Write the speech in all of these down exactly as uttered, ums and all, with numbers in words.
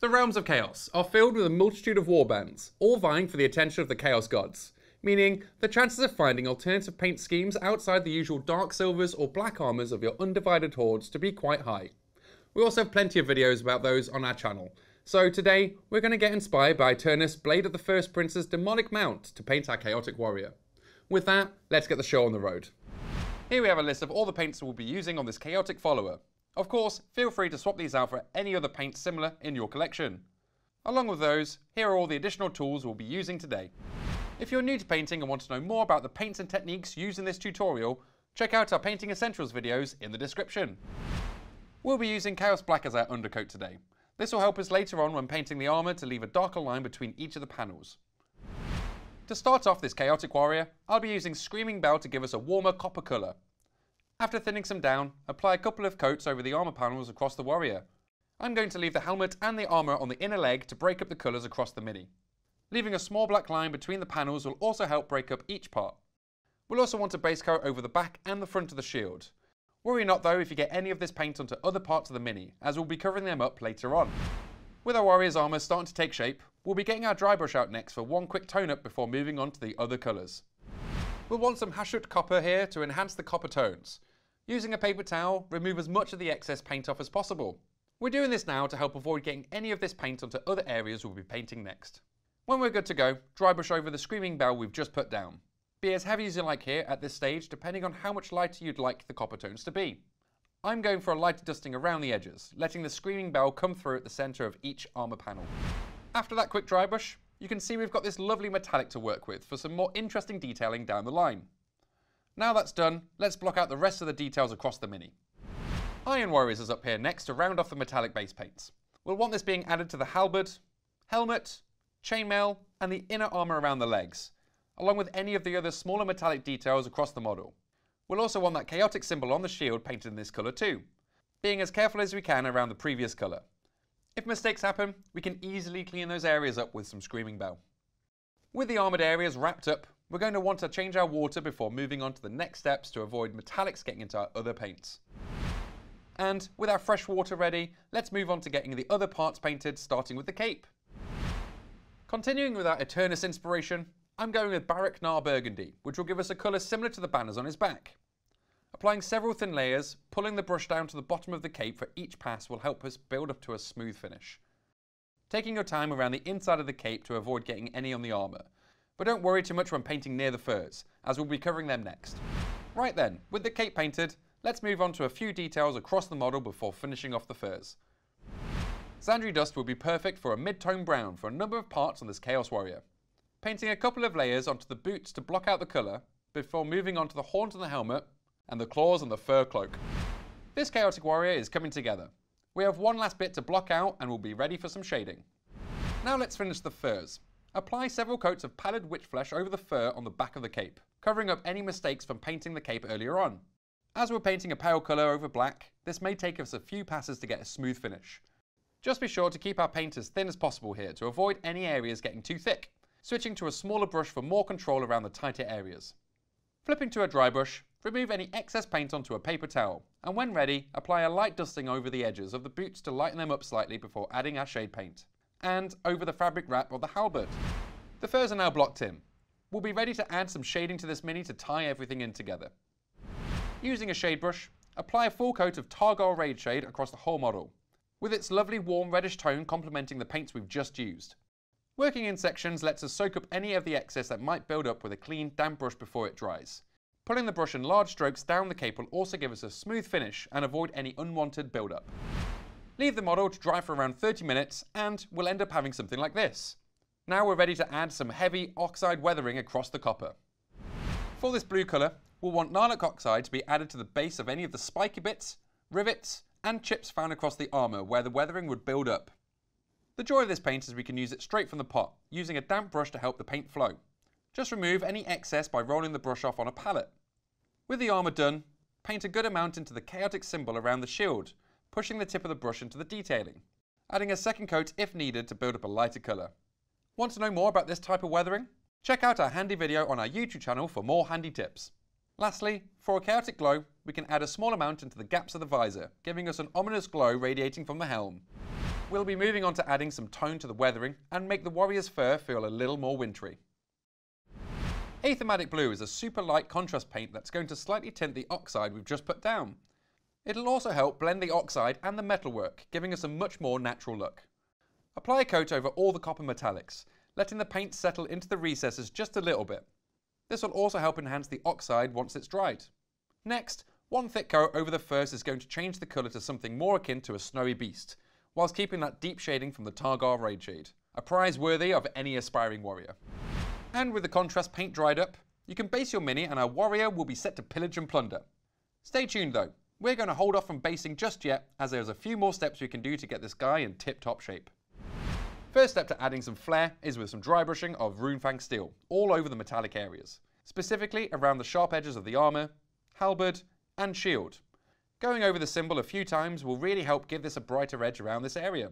The realms of chaos are filled with a multitude of warbands, all vying for the attention of the chaos gods, meaning the chances of finding alternative paint schemes outside the usual dark silvers or black armors of your undivided hordes to be quite high. We also have plenty of videos about those on our channel, so today we're going to get inspired by Eternus Blade of the First Prince's demonic mount to paint our chaotic warrior. With that, let's get the show on the road. Here we have a list of all the paints we'll be using on this chaotic follower. Of course, feel free to swap these out for any other paint similar in your collection. Along with those, here are all the additional tools we'll be using today. If you're new to painting and want to know more about the paints and techniques used in this tutorial, check out our Painting Essentials videos in the description. We'll be using Chaos Black as our undercoat today. This will help us later on when painting the armour to leave a darker line between each of the panels. To start off this chaotic warrior, I'll be using Screaming Bell to give us a warmer copper colour. After thinning some down, apply a couple of coats over the armour panels across the warrior. I'm going to leave the helmet and the armour on the inner leg to break up the colours across the mini. Leaving a small black line between the panels will also help break up each part. We'll also want a base coat over the back and the front of the shield. Worry not though if you get any of this paint onto other parts of the mini, as we'll be covering them up later on. With our warrior's armour starting to take shape, we'll be getting our dry brush out next for one quick tone up before moving on to the other colours. We'll want some Hashut Copper here to enhance the copper tones. Using a paper towel, remove as much of the excess paint off as possible. We're doing this now to help avoid getting any of this paint onto other areas we'll be painting next. When we're good to go, dry brush over the Screaming Bell we've just put down. Be as heavy as you like here at this stage, depending on how much lighter you'd like the copper tones to be. I'm going for a lighter dusting around the edges, letting the Screaming Bell come through at the centre of each armour panel. After that quick dry brush, you can see we've got this lovely metallic to work with for some more interesting detailing down the line. Now that's done, let's block out the rest of the details across the mini. Iron Warriors is up here next to round off the metallic base paints. We'll want this being added to the halberd, helmet, chainmail and the inner armour around the legs, along with any of the other smaller metallic details across the model. We'll also want that chaotic symbol on the shield painted in this colour too, being as careful as we can around the previous colour. If mistakes happen, we can easily clean those areas up with some Screaming Bell. With the armoured areas wrapped up, we're going to want to change our water before moving on to the next steps to avoid metallics getting into our other paints. And with our fresh water ready, let's move on to getting the other parts painted, starting with the cape. Continuing with our Eternus inspiration, I'm going with Barrack Nar Burgundy, which will give us a colour similar to the banners on his back. Applying several thin layers, pulling the brush down to the bottom of the cape for each pass will help us build up to a smooth finish. Taking your time around the inside of the cape to avoid getting any on the armour, but don't worry too much when painting near the furs, as we'll be covering them next. Right then, with the cape painted, let's move on to a few details across the model before finishing off the furs. Zandri Dust will be perfect for a mid-tone brown for a number of parts on this Chaos Warrior. Painting a couple of layers onto the boots to block out the colour, before moving on to the horns on the helmet, and the claws and the fur cloak. This chaotic warrior is coming together. We have one last bit to block out and we'll be ready for some shading. Now let's finish the furs. Apply several coats of Pallid Wych Flesh over the fur on the back of the cape, covering up any mistakes from painting the cape earlier on. As we're painting a pale colour over black, this may take us a few passes to get a smooth finish. Just be sure to keep our paint as thin as possible here to avoid any areas getting too thick, switching to a smaller brush for more control around the tighter areas. Flipping to a dry brush, remove any excess paint onto a paper towel, and when ready, apply a light dusting over the edges of the boots to lighten them up slightly before adding our shade paint, and over the fabric wrap of the halberd. The furs are now blocked in. We'll be ready to add some shading to this mini to tie everything in together. Using a shade brush, apply a full coat of Targor Rageshade across the whole model, with its lovely warm reddish tone complementing the paints we've just used. Working in sections lets us soak up any of the excess that might build up with a clean, damp brush before it dries. Pulling the brush in large strokes down the cape will also give us a smooth finish and avoid any unwanted build-up. Leave the model to dry for around thirty minutes and we'll end up having something like this. Now we're ready to add some heavy oxide weathering across the copper. For this blue colour, we'll want Nihilakh Oxide to be added to the base of any of the spiky bits, rivets and chips found across the armour where the weathering would build up. The joy of this paint is we can use it straight from the pot, using a damp brush to help the paint flow. Just remove any excess by rolling the brush off on a palette. With the armour done, paint a good amount into the chaotic symbol around the shield, pushing the tip of the brush into the detailing, adding a second coat if needed to build up a lighter colour. Want to know more about this type of weathering? Check out our handy video on our YouTube channel for more handy tips. Lastly, for a chaotic glow, we can add a small amount into the gaps of the visor, giving us an ominous glow radiating from the helm. we'll be moving on to adding some tone to the weathering and make the warrior's fur feel a little more wintry. Aethermatic Blue is a super light contrast paint that's going to slightly tint the oxide we've just put down. It'll also help blend the oxide and the metalwork, giving us a much more natural look. Apply a coat over all the copper metallics, letting the paint settle into the recesses just a little bit. This will also help enhance the oxide once it's dried. Next, one thick coat over the furs is going to change the colour to something more akin to a snowy beast, whilst keeping that deep shading from the Targor Rageshade, a prize worthy of any aspiring warrior. And with the contrast paint dried up, you can base your mini and our warrior will be set to pillage and plunder. Stay tuned though, we're going to hold off from basing just yet as there's a few more steps we can do to get this guy in tip-top shape. First step to adding some flair is with some dry brushing of Runefang Steel all over the metallic areas, specifically around the sharp edges of the armour, halberd and shield. Going over the symbol a few times will really help give this a brighter edge around this area.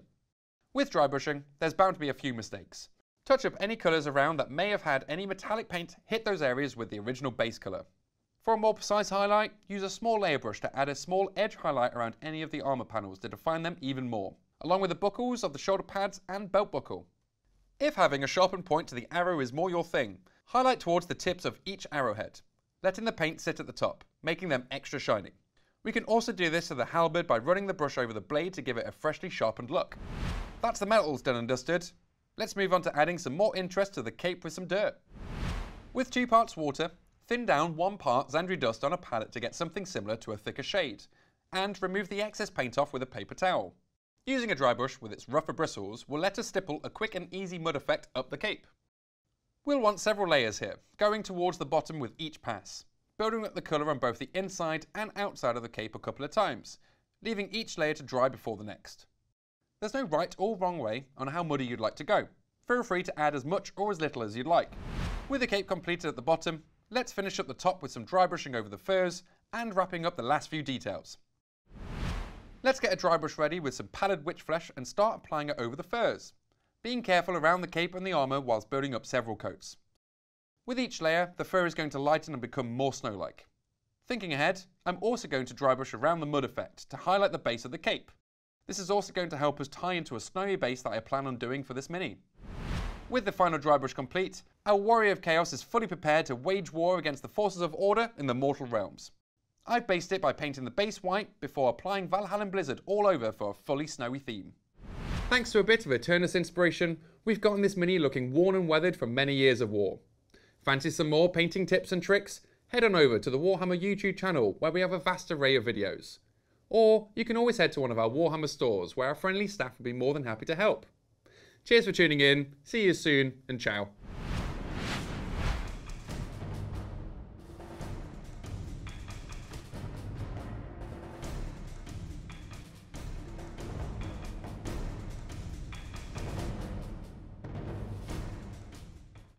With dry brushing, there's bound to be a few mistakes. Touch up any colours around that may have had any metallic paint hit those areas with the original base colour. For a more precise highlight, use a small layer brush to add a small edge highlight around any of the armour panels to define them even more, along with the buckles of the shoulder pads and belt buckle. If having a sharpened point to the arrow is more your thing, highlight towards the tips of each arrowhead, letting the paint sit at the top, making them extra shiny. We can also do this to the halberd by running the brush over the blade to give it a freshly sharpened look. That's the metals done and dusted. Let's move on to adding some more interest to the cape with some dirt. With two parts water, thin down one part Zandri Dust on a palette to get something similar to a thicker shade, and remove the excess paint off with a paper towel. Using a dry brush with its rougher bristles will let us stipple a quick and easy mud effect up the cape. We'll want several layers here, going towards the bottom with each pass, building up the colour on both the inside and outside of the cape a couple of times, leaving each layer to dry before the next. There's no right or wrong way on how muddy you'd like to go. Feel free to add as much or as little as you'd like. With the cape completed at the bottom, let's finish up the top with some dry brushing over the furs and wrapping up the last few details. Let's get a dry brush ready with some Pallid Wych Flesh and start applying it over the furs, being careful around the cape and the armour whilst building up several coats. With each layer, the fur is going to lighten and become more snow-like. Thinking ahead, I'm also going to dry brush around the mud effect to highlight the base of the cape. This is also going to help us tie into a snowy base that I plan on doing for this mini. With the final dry brush complete, our Warrior of Chaos is fully prepared to wage war against the forces of order in the Mortal Realms. I've based it by painting the base white before applying Valhalla Blizzard all over for a fully snowy theme. Thanks to a bit of Eternus inspiration, we've gotten this mini looking worn and weathered from many years of war. Fancy some more painting tips and tricks? Head on over to the Warhammer YouTube channel where we have a vast array of videos. Or you can always head to one of our Warhammer stores where our friendly staff would be more than happy to help. Cheers for tuning in, see you soon, and ciao.